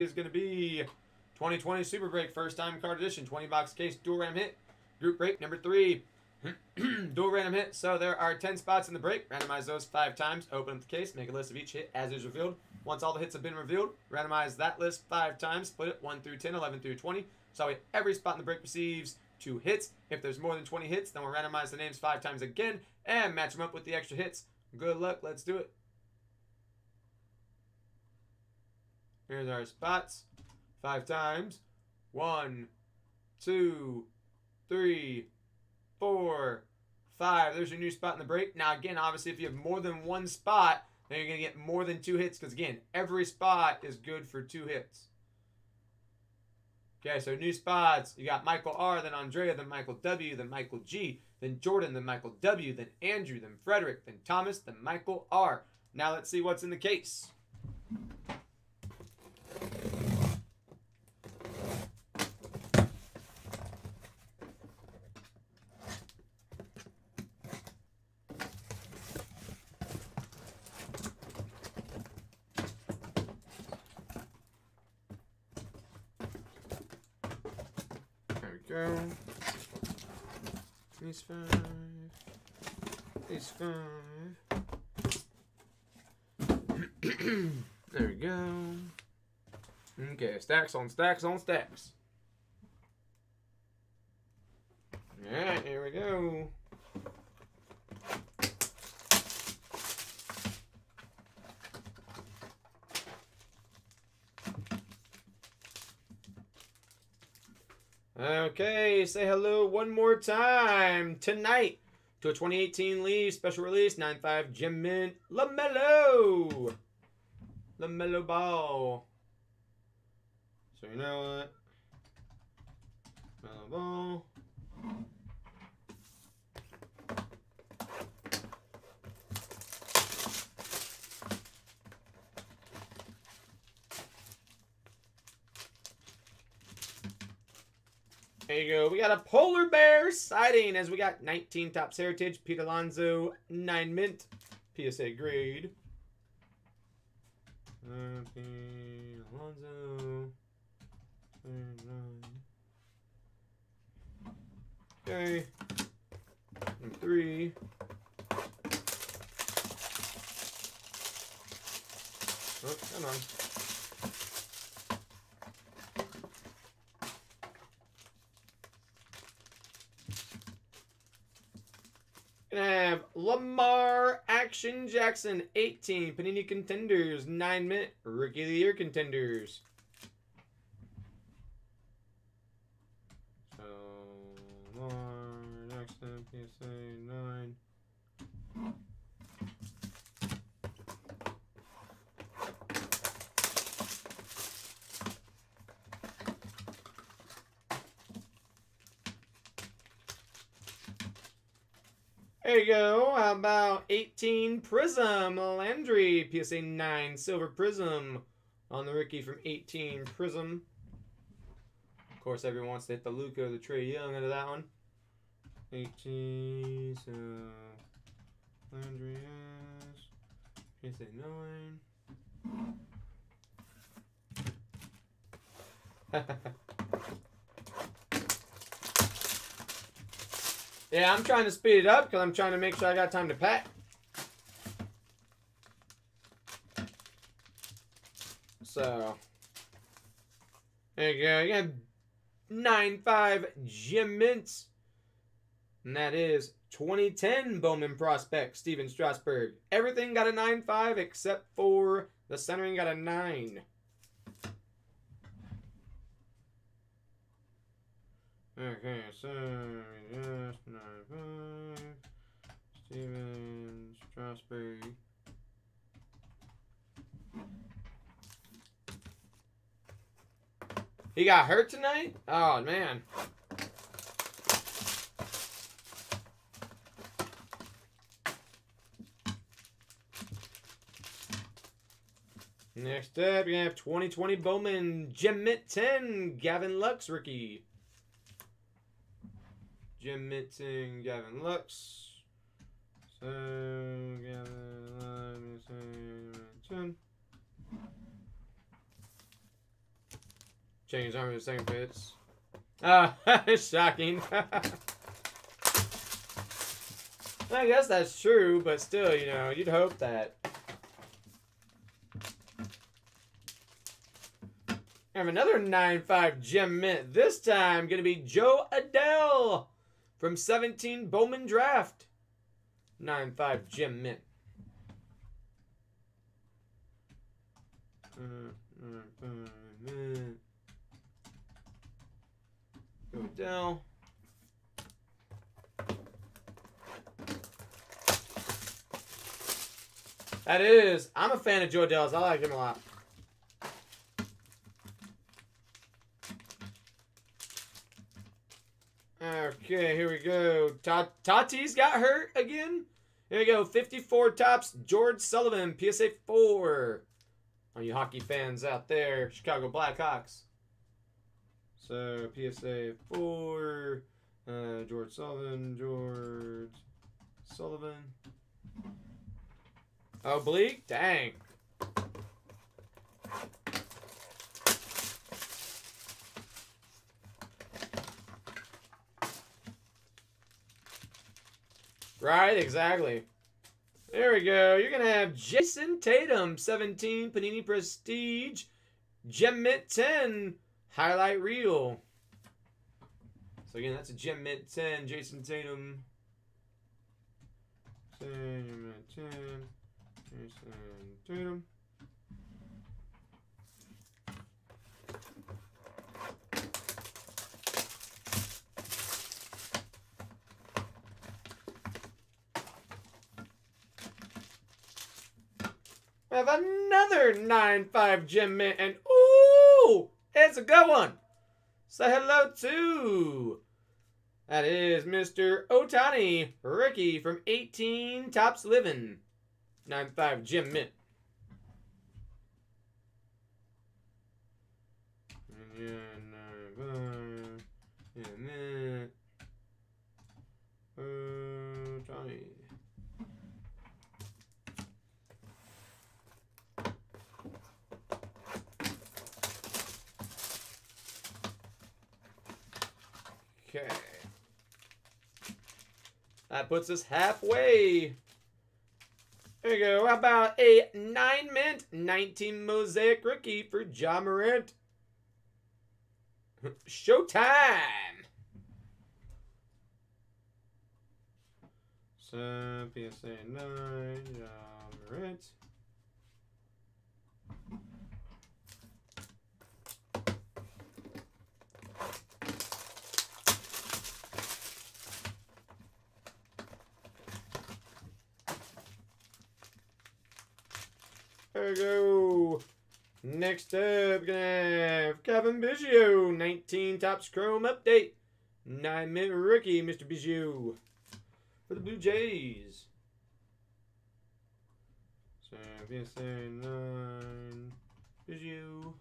is going to be 2020 Super Break, first time card edition, 20 box case, dual random hit, group break number 3, dual random hit. So there are 10 spots in the break. Randomize those 5 times, open up the case, make a list of each hit as is revealed. Once all the hits have been revealed, randomize that list 5 times, split it 1 through 10, 11 through 20. So every spot in the break receives 2 hits. If there's more than 20 hits, then we'll randomize the names 5 times again and match them up with the extra hits. Good luck, let's do it. Here's our spots. 5 times. 1, 2, 3, 4, 5. There's your new spot in the break. Now, again, obviously, if you have more than one spot, then you're going to get more than 2 hits because, again, every spot is good for 2 hits. Okay, so new spots. You got Michael R., then Andrea, then Michael W., then Michael G., then Jordan, then Michael W., then Andrew, then Frederick, then Thomas, then Michael R. Now let's see what's in the case. Go. These 5. These 5. There we go. Okay, stacks on stacks on stacks. Alright, here we go. Okay, say hello one more time tonight to a 2018 Leaf special release 9.5 Gem Mint LaMelo Ball. So you know what? LaMelo Ball. There you go. We got a polar bear sighting as we got 19 Topps Heritage, Pete Alonso, 9 mint, PSA grade. Pete Alonso, 39. Okay, number 3. Oh, come on. Gonna have Lamar Jackson, 18 Panini Contenders, 9 mint Rookie of the Year Contenders. So Lamar Jackson PSA 9. There you go. How about 18 Prism Landry, PSA 9 Silver Prism on the rookie from 18 Prism. Of course, everyone wants to hit the Luka, the Trey Young out of that one. 18 so Landry is PSA 9. Yeah, I'm trying to speed it up because I'm trying to make sure I got time to pack. So, there you go. You got 9.5 Gem Mints. And that is 2010 Bowman Prospect, Stephen Strasburg. Everything got a 9.5 except for the centering got a 9. Okay, so we just 9.5 Stephen Strasburg. He got hurt tonight? Oh man. Next up, you have 2020 Bowman Gem Mint 10 Gavin Lux rookie. Gem Minting Gavin Lux. So Gavin Lux 10. Change arm to the second pitch. Shocking. I guess that's true, but still, you know, you'd hope that. I have another 9.5 gem mint. This time, going to be Jo Adell from 17 Bowman Draft. 9.5 gem mint. Jo Adell. That is. I'm a fan of Jo Adell's. I like him a lot. Okay, here we go. Tatis got hurt again. Here we go. 54 Topps. George Sullivan, PSA 4. All you hockey fans out there, Chicago Blackhawks. So, PSA 4. George Sullivan. George Sullivan. Oblique? Dang. Right, exactly. There we go. You're going to have Jason Tatum, 17, Panini Prestige, Gem Mint 10, Highlight Reel. So, again, that's a Gem Mint 10, Jason Tatum. Gem Mint 10. Tatum. I have another 9.5 gem mint, and ooh, it's a good one. Say hello to. That is Mr. Ohtani, Ricky from 18 Topps Living. 9.5 gem mint. Okay. That puts us halfway. There you go. How about a 9 mint, 19 Mosaic Rookie for Ja Morant? Showtime! So, PSA 9, Ja Morant. There we go. Next up, gonna have Cavan Biggio, 19 Topps Chrome Update, 9 mint rookie, Mr. Biggio for the Blue Jays. So PSA 9 Biggio.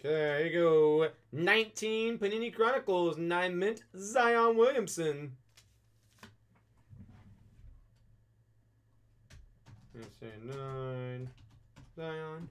There you go. 19 Panini Chronicles, 9 mint Zion Williamson. Let's say 9 Zion.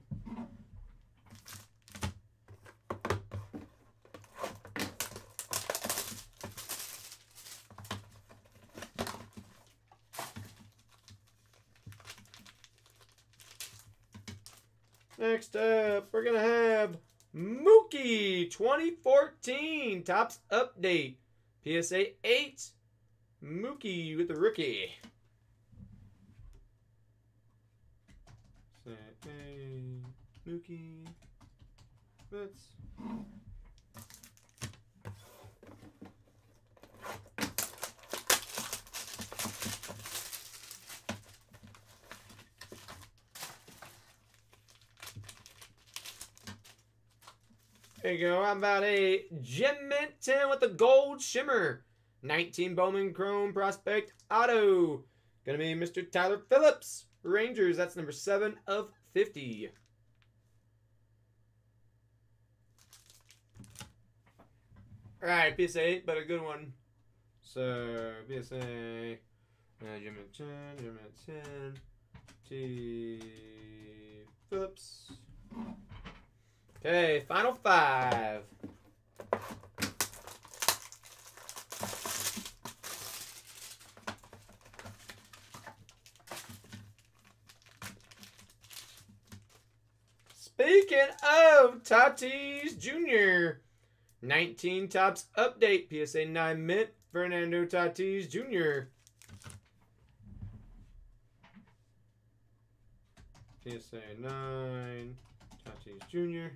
Next up, we're going to have Mookie, 2014, Topps Update, PSA 8, Mookie with the rookie. Say, hey, Mookie Betts. There you go. How about a Gem Mint 10 with a gold shimmer? 19 Bowman Chrome Prospect Auto. Gonna be Mr. Tyler Phillips, Rangers. That's number 7 of 50. All right, PSA 8, but a good one. So, PSA, Jim and Chen, T. Phillips. Okay, final 5. Speaking of Tatis Jr., 19 Topps update, PSA 9 mint, Fernando Tatis Jr. PSA 9, Tatis Jr.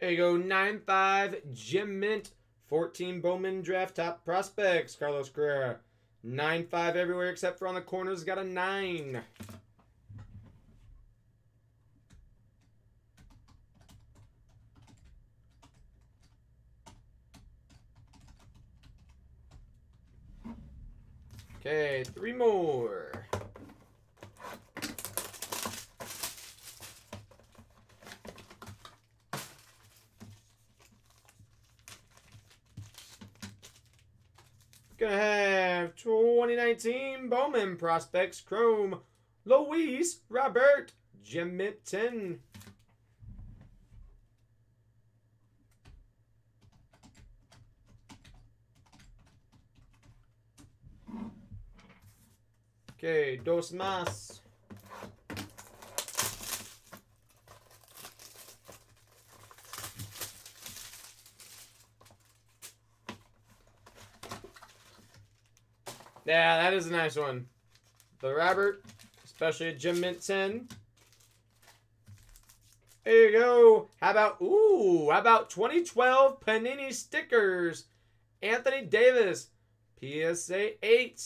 There you go, 9.5 Gem Mint, 14 Bowman Draft Top Prospects, Carlos Correa. 9.5 everywhere except for on the corners, got a 9. Okay, 3 more. Gonna have 2019 Bowman Prospects Chrome, Luis Robert, Gem Mint 10. Okay, 2 más. Yeah, that is a nice one. The Robert, especially a Gem Mint 10. There you go. How about 2012 Panini stickers? Anthony Davis, PSA 8.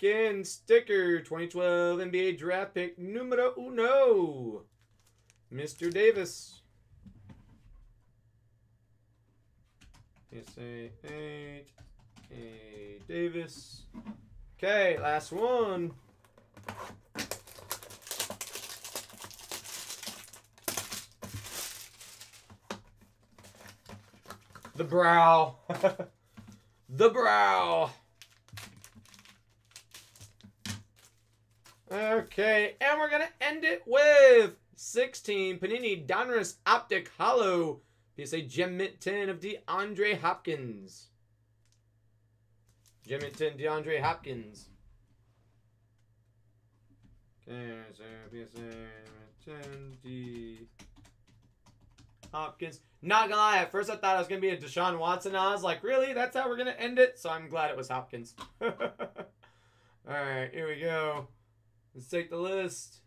Again, sticker, 2012 NBA draft pick numero uno. Mr. Davis. PSA 8. Hey, Davis. Okay, last one. The brow. The brow. Okay, and we're going to end it with 16 Panini Donruss Optic Hollow. PSA Gem Mint 10 of DeAndre Hopkins. Gem Mint 10, DeAndre Hopkins. Okay, so PSA 10, D. Hopkins. Not gonna lie, at first I thought it was gonna be a Deshaun Watson. I was like, really? That's how we're gonna end it? So I'm glad it was Hopkins. Alright, here we go. Let's take the list.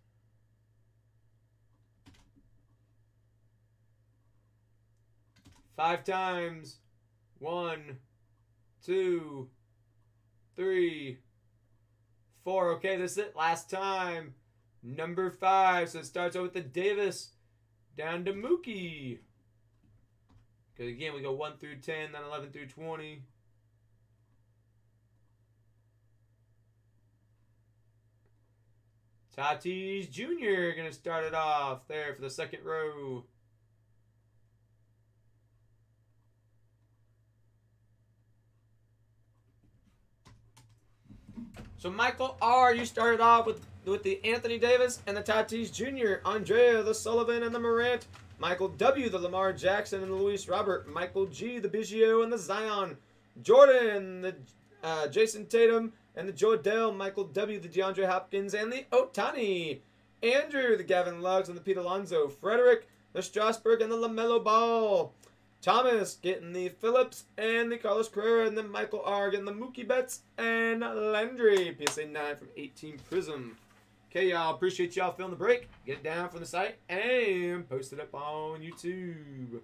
Five times. 1, 2, 3, 4. Okay, this is it. Last time. Number 5. So it starts over with the Davis. Down to Mookie. Because again, we go 1 through 10, then 11 through 20. Tatis Jr. Going to start it off there for the second row. So, Michael R., you started off with the Anthony Davis and the Tatis Jr., Andrea, the Sullivan, and the Morant, Michael W., the Lamar Jackson, and the Luis Robert, Michael G., the Biggio, and the Zion, Jordan, the Jason Tatum, and the Jo Adell, Michael W., the DeAndre Hopkins, and the Ohtani, Andrew, the Gavin Lux, and the Pete Alonso, Frederick, the Strasburg, and the LaMelo Ball, Thomas getting the Phillips and the Carlos Correa, and then Michael R. getting the Mookie Betts and Landry. PSA 9 from 18 Prism. Okay, y'all. Appreciate y'all filling the break. Get it down from the site and post it up on YouTube.